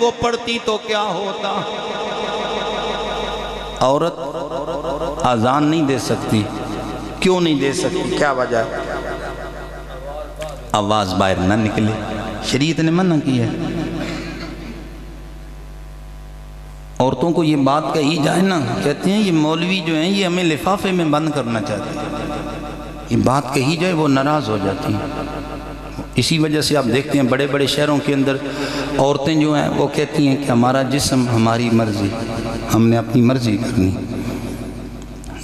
वो पढ़ती तो क्या होता। औरत अजान नहीं दे सकती, क्यों नहीं दे सकती, क्या वजह? आवाज बाहर ना निकले, शरीयत ने मना किया। औरतों को ये बात कही जाए ना, कहते हैं ये मौलवी जो हैं ये हमें लिफाफे में बंद करना चाहते हैं, ये बात कही जाए वो नाराज़ हो जाती हैं। इसी वजह से आप देखते हैं बड़े बड़े शहरों के अंदर औरतें जो हैं वो कहती हैं कि हमारा जिस्म हमारी मर्जी, हमने अपनी मर्जी करनी।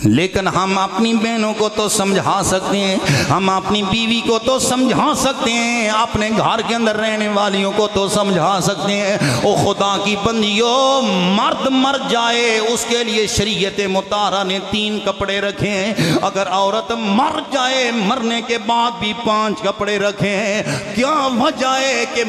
लेकिन हम अपनी बहनों को तो समझा सकते हैं, हम अपनी बीवी को तो समझा सकते हैं, अपने घर के अंदर रहने वालियों को तो समझा सकते हैं। ओ खुदा की बंदियों, मर्द मर जाए उसके लिए शरीयत मुतारा ने 3 कपड़े रखे हैं, अगर औरत मर जाए मरने के बाद भी 5 कपड़े रखे हैं। क्या वजह है कि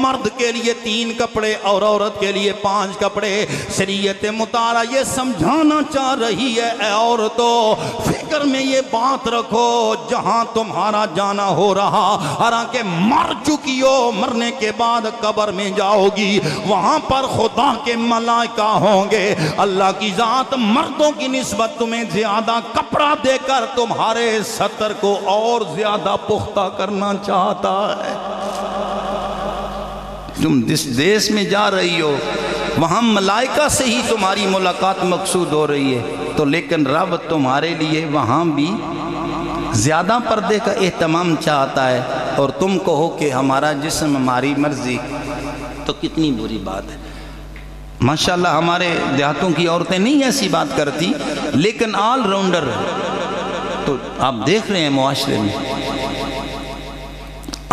मर्द के लिए 3 कपड़े और औरत के लिए 5 कपड़े? शरीयत मुतारा ये समझाना चाह रही है, और तो फिक्र में ये बात रखो जहां तुम्हारा जाना हो रहा, हालांकि मर चुकी हो, मरने के बाद कब्र में जाओगी, वहां पर खुदा के मलाइका होंगे। अल्लाह की जात मर्दों की निस्बत तुम्हें ज्यादा कपड़ा देकर तुम्हारे सतर को और ज्यादा पुख्ता करना चाहता है। तुम जिस देश में जा रही हो वहां मलाइका से ही तुम्हारी मुलाकात मकसूद हो रही है, तो लेकिन रब तुम्हारे लिए वहां भी ज़्यादा पर्दे का एहतमाम चाहता है, और तुम कहो कि हमारा जिस्म हमारी मर्जी, तो कितनी बुरी बात है। माशाल्लाह हमारे देहातों की औरतें नहीं ऐसी बात करती, लेकिन ऑल राउंडर तो आप देख रहे हैं मुआशरे में।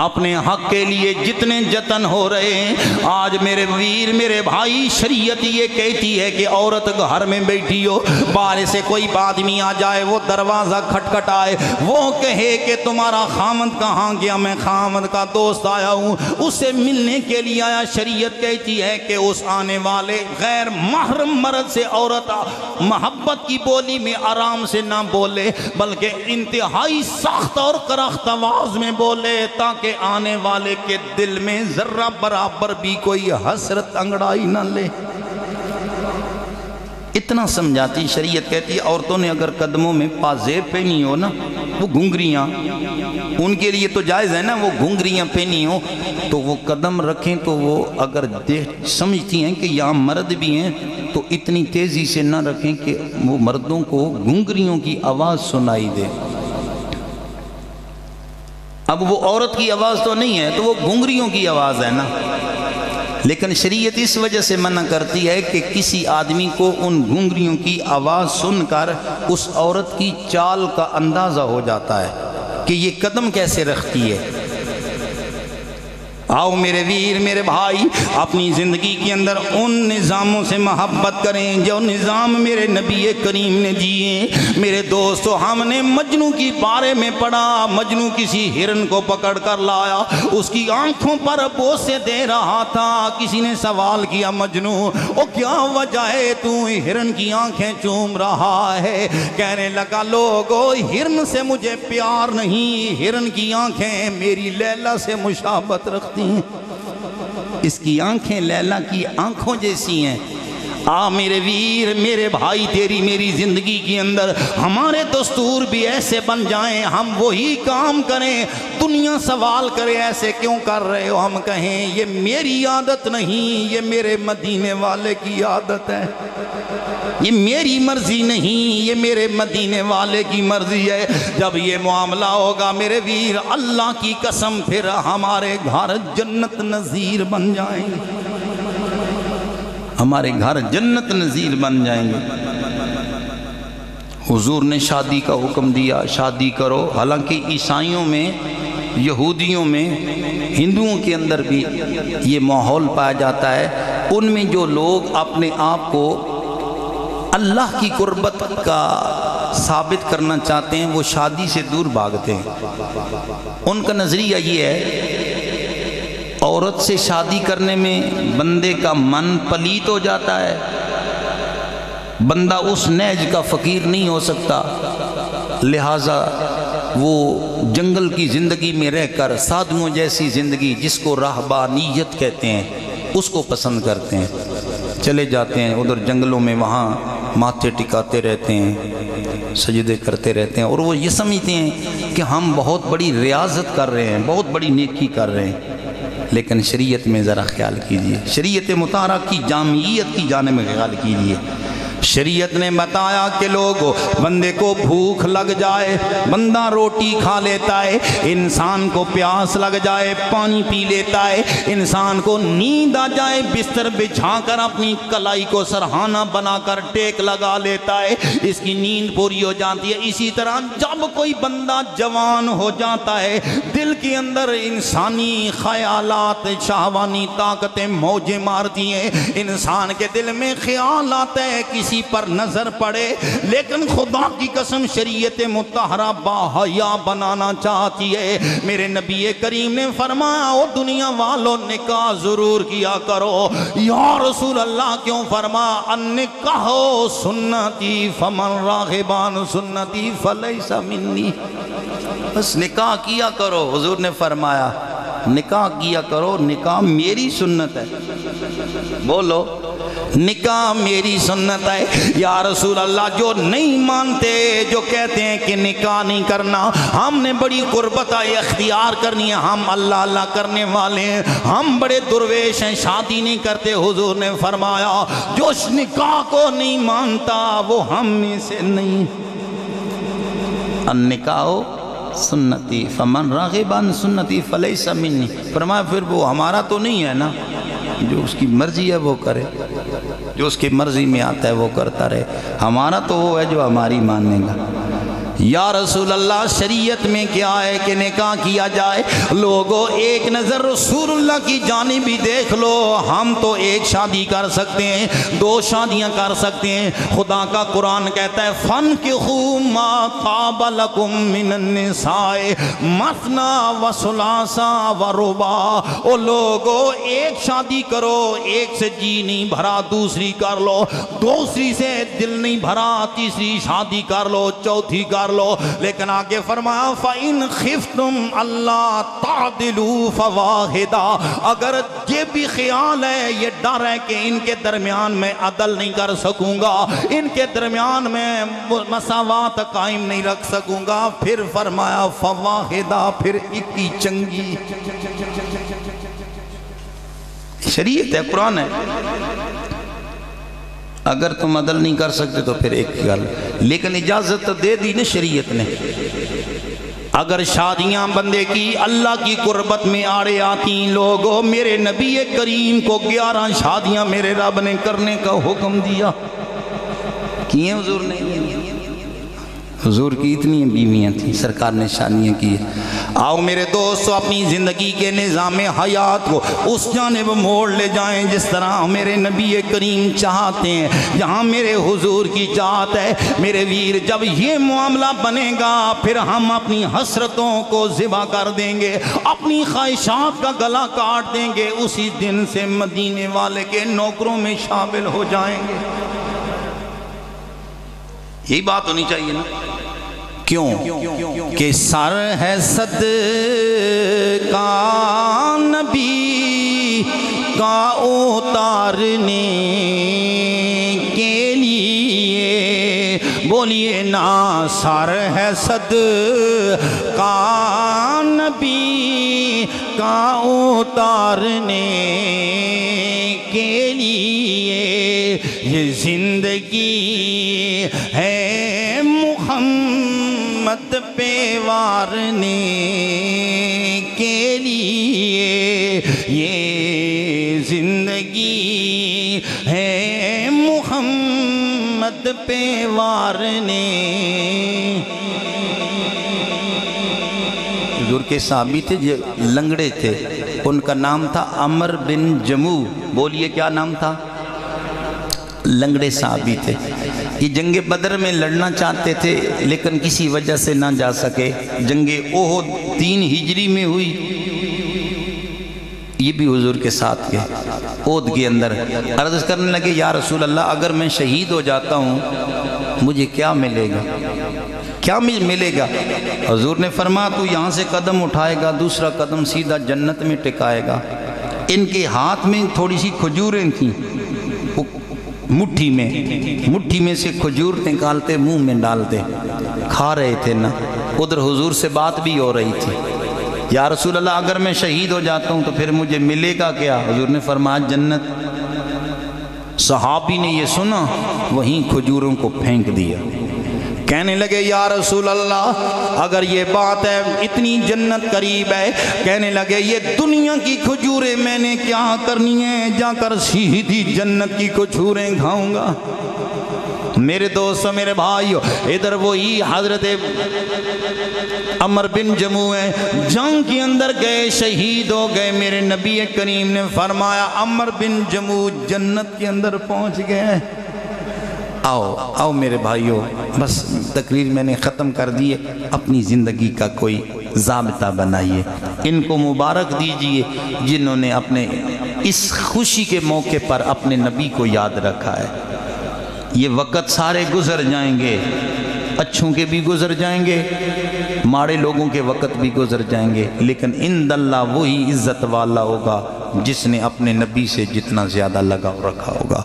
अपने हक के लिए जितने जतन हो रहे हैं, आज मेरे वीर मेरे भाई, शरीयत ये कहती है कि औरत घर में बैठी हो, बाहर से कोई आदमी आ जाए, वो दरवाज़ा खटखटाए, वो कहे कि तुम्हारा खामद कहाँ गया, मैं खामद का दोस्त आया हूँ, उससे मिलने के लिए आया। शरीयत कहती है कि उस आने वाले गैर महरम मर्द से औरत मोहब्बत की बोली में आराम से ना बोले, बल्कि इंतहाई सख्त और करख्त आवाज़ में बोले, ताकि आने वाले के दिल में जर्रा बराबर भी कोई हसरत अंगड़ाई ना ले। इतना समझाती शरीयत, कहती है औरतों ने अगर कदमों में पाजेब पहनी हो ना, वो घुंघरियाँ उनके लिए तो जायज़ है ना, वो घुंघरियाँ पहनी हो तो वो कदम रखें, तो वो अगर देख समझती हैं कि यहाँ मर्द भी हैं तो इतनी तेज़ी से ना रखें कि वो मर्दों को घुंघरियों की आवाज़ सुनाई दे। अब वो औरत की आवाज़ तो नहीं है, तो वो घुंघरियों की आवाज़ है ना। लेकिन शरीयत इस वजह से मना करती है कि किसी आदमी को उन घुंघरियों की आवाज़ सुनकर उस औरत की चाल का अंदाज़ा हो जाता है कि ये कदम कैसे रखती है। आओ मेरे वीर मेरे भाई, अपनी ज़िंदगी के अंदर उन निज़ामों से महब्बत करें जो निज़ाम मेरे नबी करीम ने दिए। मेरे दोस्तों, हमने मजनू के बारे में पढ़ा, मजनू किसी हिरन को पकड़ कर लाया, उसकी आंखों पर बोसे दे रहा था। किसी ने सवाल किया, मजनू ओ क्या वजह है तू हिरन की आंखें चूम रहा है? कहने लगा, लोगो हिरन से मुझे प्यार नहीं, हिरन की आंखें मेरी लैला से मुशाबत रखती, इसकी आंखें लैला की आंखों जैसी हैं। आ मेरे वीर मेरे भाई, तेरी मेरी ज़िंदगी के अंदर हमारे दस्तूर भी ऐसे बन जाएं, हम वही काम करें। दुनिया सवाल करे ऐसे क्यों कर रहे हो, हम कहें ये मेरी आदत नहीं, ये मेरे मदीने वाले की आदत है, ये मेरी मर्ज़ी नहीं, ये मेरे मदीने वाले की मर्ज़ी है। जब ये मामला होगा मेरे वीर, अल्लाह की कसम, फिर हमारे घर जन्नत नज़ीर बन जाएंगे, हमारे घर जन्नत नज़ीर बन जाएंगे। हुजूर ने शादी का हुक्म दिया, शादी करो। हालांकि ईसाइयों में, यहूदियों में, हिंदुओं के अंदर भी ये माहौल पाया जाता है। उनमें जो लोग अपने आप को अल्लाह की कुर्बत का साबित करना चाहते हैं, वो शादी से दूर भागते हैं। उनका नज़रिया ये है, औरत से शादी करने में बंदे का मन पलीत हो जाता है, बंदा उस नेज का फ़कीर नहीं हो सकता, लिहाजा वो जंगल की ज़िंदगी में रहकर साधुओं जैसी ज़िंदगी, जिसको राहबानियत कहते हैं, उसको पसंद करते हैं, चले जाते हैं उधर जंगलों में, वहाँ माथे टिकाते रहते हैं, सजदे करते रहते हैं। और वो ये समझते हैं कि हम बहुत बड़ी रियाजत कर रहे हैं, बहुत बड़ी नेकी कर रहे हैं। लेकिन शरीयत में ज़रा ख्याल कीजिए, शरीयत मुतारा की जामियत की जाने में ख्याल कीजिए। शरीयत ने बताया कि लोगों, बंदे को भूख लग जाए बंदा रोटी खा लेता है, इंसान को प्यास लग जाए पानी पी लेता है, इंसान को नींद आ जाए बिस्तर बिछा कर अपनी कलाई को सरहाना बनाकर टेक लगा लेता है, इसकी नींद पूरी हो जाती है। इसी तरह जब कोई बंदा जवान हो जाता है, दिल के अंदर इंसानी ख्यालात, शाहवानी ताकतें मौजे मारती हैं, इंसान के दिल में ख्याल आते हैं किसी पर नजर पड़े। लेकिन खुदा की कसम शरीयत मुतहरा बाहया बनाना चाहती है। मेरे नबी करीम ने फरमाया, ओ दुनिया वालों निकाह जरूर किया करो। या रसूल अल्लाह क्यों? फरमाया अन्निकाह सुन्नती फमन रागिबान सुन्नती फलैसा मिन्नी। बस निकाह किया करो। हुजूर ने फरमाया निकाह किया करो, निकाह मेरी सुन्नत है। बोलो निकाह मेरी सुन्नत है। या रसूल अल्लाह, जो नहीं मानते, जो कहते हैं कि निकाह नहीं करना, हमने बड़ी कुर्बत अख्तियार करनी है, हम अल्लाह अल्लाह करने वाले हैं, हम बड़े दुर्वेश हैं, शादी नहीं करते। हुजूर ने फरमाया जो निकाह को नहीं मानता वो हम में से नहीं। निकाह सुन्नती फमन रागिबान सुन्नती फलैसा मिन्नी। फरमाया फिर वो हमारा तो नहीं है ना, जो उसकी मर्जी है वो करे, जो उसकी मर्जी में आता है वो करता रहे, हमारा तो वो है जो हमारी मानेगा। या रसूल अल्लाह, शरीयत में क्या है कि निकाह किया जाए? लोगों एक नज़र रसूलुल्लाह की जानी भी देख लो। हम तो एक शादी कर सकते हैं, दो शादियां कर सकते हैं। खुदा का कुरान कहता है फन्किहू मा ताबा लकुम मिनन्निसाए मसना व सुलासा व रुबा। ओ लोगो एक शादी करो, एक से जी नहीं भरा दूसरी कर लो, दूसरी से दिल नहीं भरा तीसरी शादी कर लो, चौथी लो। लेकिन आगे फरमाया फाइन खिफ्तुम अल्लाह तादिलू फवाहिदा। अगर ये भी ख्याल है, ये डर है कि इनके दरमियान में अदल नहीं कर सकूंगा, इनके दरमियान में मसावात कायम नहीं रख सकूंगा, फिर फरमाया फवाहिदा, फिर एक ही चंगी। शरीयत है, कुरान है। अगर तुम अदल नहीं कर सकते तो फिर एक गल, लेकिन इजाज़त तो दे दी ना शरीयत ने। अगर शादियां बंदे की अल्लाह की कुर्बत में आड़े आती। लोगों मेरे नबी करीम को 11 शादियां मेरे रब ने करने का हुक्म दिया। किए हुजूर ने? हुजूर की इतनी बीवियाँ थी, सरकार ने शादियाँ की। आओ मेरे दोस्तों, अपनी ज़िंदगी के निज़ाम हयात को उस जानिब मोड़ ले जाएं जिस तरह मेरे नबी करीम चाहते हैं, जहाँ मेरे हुजूर की चाहत है। मेरे वीर, जब ये मामला बनेगा फिर हम अपनी हसरतों को ज़िबा कर देंगे, अपनी ख्वाहिशात का गला काट देंगे, उसी दिन से मदीने वाले के नौकरों में शामिल हो जाएंगे। यही बात होनी चाहिए ना। क्यों कि सर है सदका नबी का उतारने के लिए। बोलिए ना, सर है सदका नबी का उतारने के लिए, ये जिंदगी है मुहम्मद पे वारने के लिए, ये जिंदगी है मुहम्मद पे वारने। हुजूर के साहबी थे, ये लंगड़े थे, उनका नाम था अमर बिन जमूह। बोलिए क्या नाम था? लंगड़े साहबी थे। ये जंगे बदर में लड़ना चाहते थे लेकिन किसी वजह से ना जा सके। जंगे ओहद 3 हिजरी में हुई, ये भी हुजूर के साथ गए। ओहद के अंदर अर्ज करने लगे, या रसूल अल्लाह, अगर मैं शहीद हो जाता हूँ मुझे क्या मिलेगा, क्या मिलेगा? हुजूर ने फरमाया तू यहाँ से कदम उठाएगा, दूसरा कदम सीधा जन्नत में टिकाएगा। इनके हाथ में थोड़ी सी खजूरें थीं, मुट्ठी में से खजूर निकालते मुंह में डालते खा रहे थे ना। उधर हुजूर से बात भी हो रही थी, या रसूल अल्लाह अगर मैं शहीद हो जाता हूँ तो फिर मुझे मिलेगा क्या? हुजूर ने फरमाया जन्नत। सहाबी ने ये सुना, वहीं खजूरों को फेंक दिया। कहने लगे या रसूल अल्लाह अगर ये बात है, इतनी जन्नत करीब है। कहने लगे ये दुनिया की खजूरें मैंने क्या करनी है, जाकर सीधी जन्नत की खजूरें खाऊंगा। मेरे दोस्त मेरे भाइयों, इधर वही हजरत अमर बिन जमूह है, जंग के अंदर गए, शहीद हो गए। मेरे नबी करीम ने फरमाया अमर बिन जमूह जन्नत के अंदर पहुंच गए। आओ आओ मेरे भाइयों, बस तकरीर मैंने ख़त्म कर दी है, अपनी ज़िंदगी का कोई ज़ाबता बनाइए। इनको मुबारक दीजिए जिन्होंने अपने इस खुशी के मौके पर अपने नबी को याद रखा है। ये वक़्त सारे गुज़र जाएंगे, अच्छों के भी गुज़र जाएंगे, माड़े लोगों के वक़्त भी गुज़र जाएंगे, लेकिन इंदल्ला वही इज़्ज़त वाला होगा जिसने अपने नबी से जितना ज़्यादा लगाव रखा होगा।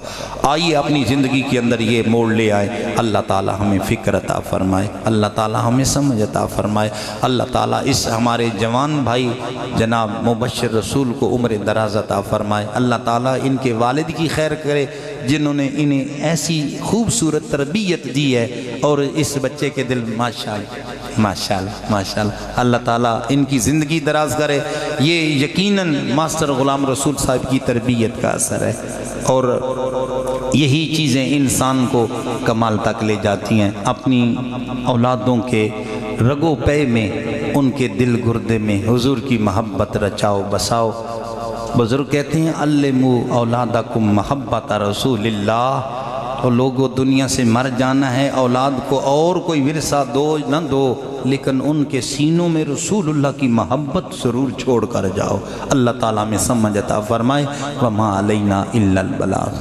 आइए अपनी ज़िंदगी के अंदर ये मोड़ ले आए। अल्लाह ताला हमें फ़िक्र अता फ़रमाए, अल्लाह ताला हमें समझ अता फ़रमाए। अल्लाह ताला इस हमारे जवान भाई जनाब मुबश्शिर रसूल को उम्र दराज़ अता फ़रमाए। अल्लाह ताला इनके वालिद की खैर करे जिन्होंने इन्हें ऐसी खूबसूरत तरबियत दी है। और इस बच्चे के दिल माशाल्लाह माशाल्लाह माशाल्लाह, अल्लाह ताला इनकी ज़िंदगी दराज़ करे। ये यकीनन मास्टर ग़ुलाम रसूल साहब की तरबियत का असर है, और यही चीज़ें इंसान को कमाल तक ले जाती हैं। अपनी औलादों के रगो पे में, उनके दिल गुर्दे में हुजूर की मोहब्बत रचाओ बसाओ। बुज़ुर्ग कहते हैं अल्लिमू औलादकुम महब्बत रसूलिल्लाह। और लोगों दुनिया से मर जाना है, औलाद को और कोई विरसा दो न दो, लेकिन उनके सीनों में रसूलुल्लाह की महब्बत ज़रूर छोड़ कर जाओ। अल्लाह ताला में समझ अता फ़रमाए। व मा अलैना इल्लल बलाग।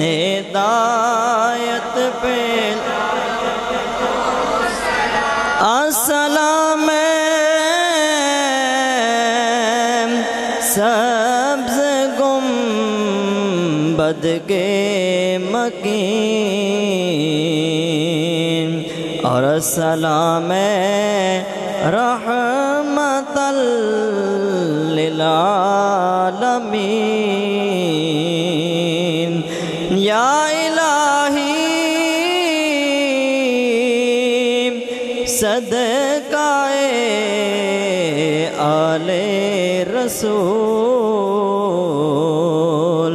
हिदायत पे अस्सलाम सब्ज गुंबद के मकीन और अस्सलाम रहमतल लिल आलमीन। या इलाही सदकाए आले रसूल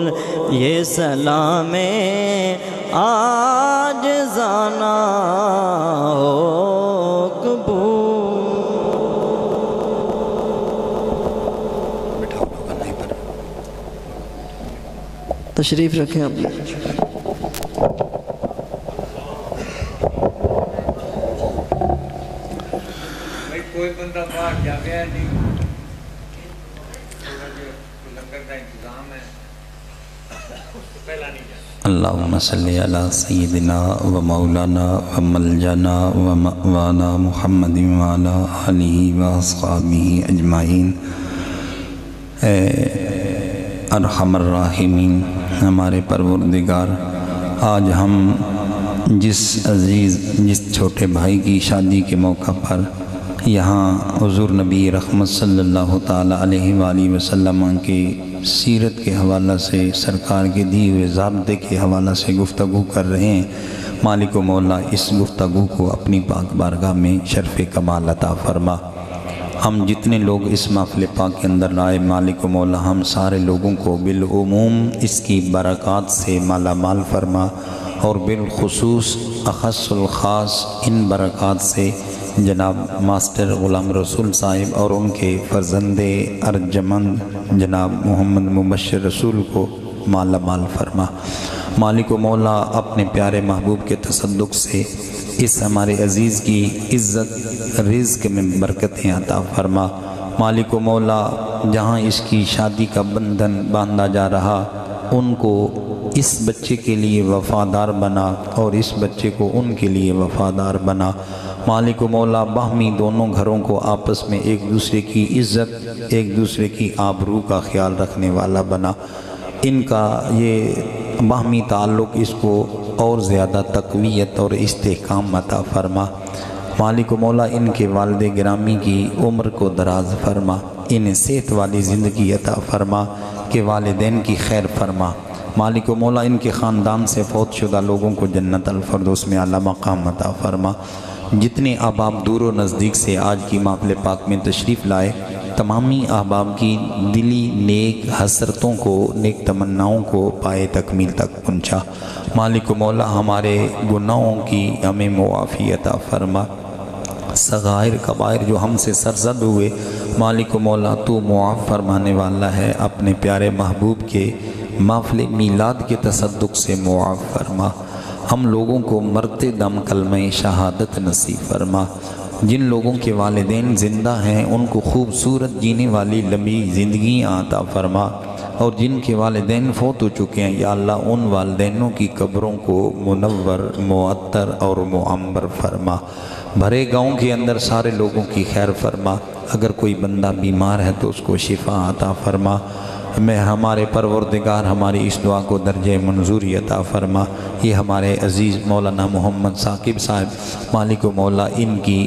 ये सलामे आज जाना हो तशरीफ रखें। आप कोई बंदा बाहर जा गया जी, लंगर का इंतजाम है, पहला नहीं जाता। अल्लाहुम्मा सल्ली अला सय्यिदिना व मौलाना व मलजना व मवाना मुहम्मदिन व अला आलिहि व अस्हाबिहि अजमाइन। अरहमर राहिमीन, हमारे परवरदिगार, आज हम जिस अज़ीज़ जिस छोटे भाई की शादी के मौका पर यहाँ हुज़ूर नबी रहमत सल्लल्लाहु तआला अलैहि वालि वसल्लम की सीरत के हवाला से, सरकार के दिए हुए ज़ाब्ते के हवाला से गुफ्तगू कर रहे हैं। मालिक व मौला इस गुफ्तगू को अपनी पाक बारगाह में शर्फ़ कमाल अता फ़रमा। हम जितने लोग इस महफ़िल पाक के अंदर आए, मालिक व मौला हम सारे लोगों को बिलुमूम इसकी बरक़ात से माला माल फरमा, और बिलखुसूस अख़स्सुल ख़ास इन बरक़ात से जनाब मास्टर ग़ुलाम रसूल साहिब और उनके फर्जंदे अर्जमंद जनाब मोहम्मद मुबश्शिर रसूल को माला माल फरमा। मालिक व मौला अपने प्यारे महबूब के तसद्दुक़ से इस हमारे अज़ीज़ की इज़्ज़त रिज़्क़ में बरकतें अता फ़रमा। मालिक व मौला जहाँ इसकी शादी का बंधन बांधा जा रहा उनको इस बच्चे के लिए वफ़ादार बना और इस बच्चे को उनके लिए वफ़ादार बना। मालिक व मौला बाहमी दोनों घरों को आपस में एक दूसरे की इज़्ज़त, एक दूसरे की आबरू का ख्याल रखने वाला बना। इनका ये बाहमी ताल्लुक़ इसको और ज़्यादा तक़वियत और इस्तेहकाम अता फ़रमा। मालिक मौला इनके वालिद गिरामी की उम्र को दराज फरमा, इन्हें सेहत वाली ज़िंदगी अता फ़रमा, के वालिदैन की खैर फरमा। मालिक मौला इनके ख़ानदान से फौतशुदा लोगों को जन्नत अलफरदौस में आला मकाम अता फ़रमा। जितने अहबाब दूर व नज़दीक से आज की महफिल पाक में तशरीफ़ लाए, तमामी अहबाब की दिली नेक हसरतों को, नेक तमन्नाओं को पाए तकमील तक पहुँचा। मालिक मौला हमारे गुनाहों की हमें मुआफ़ी अता फ़रमा। सगायर कबायर जो हमसे सरज़द हुए, मालिक मौला तो मुआफ़ फरमाने वाला है। अपने प्यारे महबूब के महफ़िल मीलाद के तसद्दुक़ से मुआफ़ फरमा। हम लोगों को मरते दम कलमे शहादत नसीब फरमा। जिन लोगों के वालिदैन ज़िंदा हैं उनको खूबसूरत जीने वाली लंबी ज़िंदगी अता फ़रमा, और जिनके वालिदैन फ़ौत हो चुके हैं या अल्लाह उन वालिदैनों की कब्रों को मुनव्वर, मुअत्तर और मुअम्बर फरमा। भरे गांव के अंदर सारे लोगों की खैर फरमा। अगर कोई बंदा बीमार है तो उसको शिफा अता फ़रमा। मैं हमारे परवरदिगार हमारी इस दुआ को दर्जे मंजूरी अता फ़रमा। ये हमारे अज़ीज़ मौलाना मोहम्मद साकिब साहब, मालिक मौला इनकी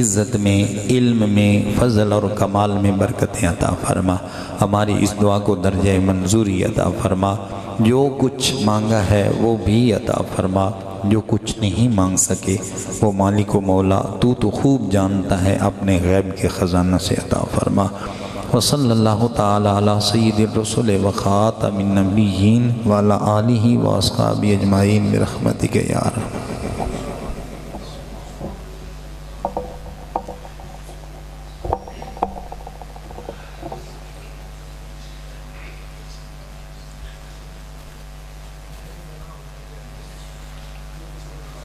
इज़्ज़त में, इल्म में, फ़ज़ल और कमाल में बरकतें अता फ़रमा। हमारी इस दुआ को दर्जे मंजूरी अता फ़रमा। जो कुछ मांगा है वो भी अता फ़रमा, जो कुछ नहीं मांग सके वो मालिक मौला तू तो खूब जानता है, अपने गैब के ख़जाना से अता फ़रमा। वसल्लल्लाहु तआला अला सय्यिदिर रसूल व खातमिन नबिय्यीन व अला आलिहि व अस्हाबी अजमाइन बिरहमतिक या अरहम।